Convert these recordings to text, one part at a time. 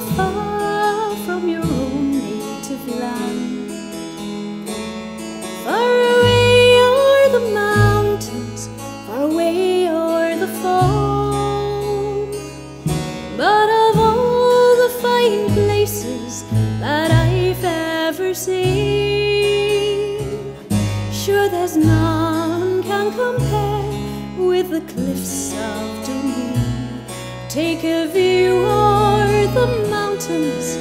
so far from your own native land. Far away o'er the mountains, far away o'er the foam. But of all the fine places that I've ever seen, sure there's none can compare with the cliffs of Dooneen. Take a view o'er the mountains,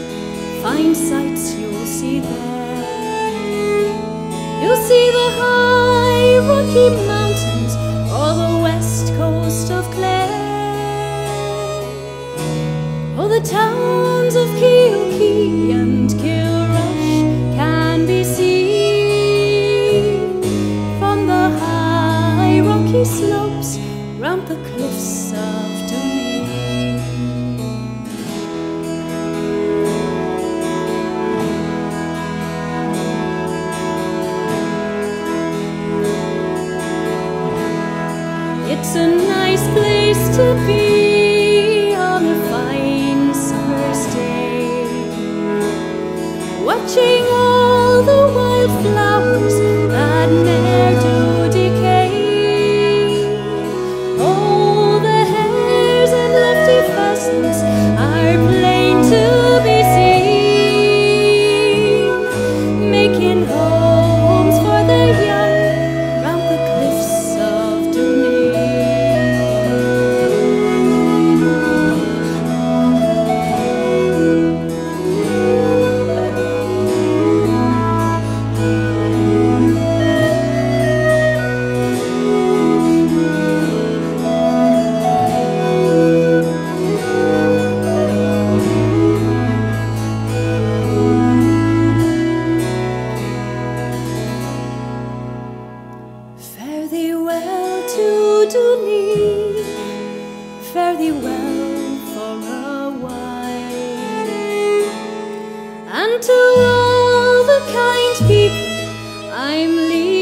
fine sights you'll see there. You'll see the high rocky mountains or the west coast of Clare, or the towns of Kilkee and Kilrush can be seen from the high rocky slopes round the cliffs of Dooneen. It's a nice place to be on a fine summer's day, watching all the wildflowers that ne'er do decay. All the hares and lofty fastness are plain to be seen, making homes for the young round the cliffs of Dooneen. Dooneen, fare thee well for a while, and to all the kind people I'm leaving.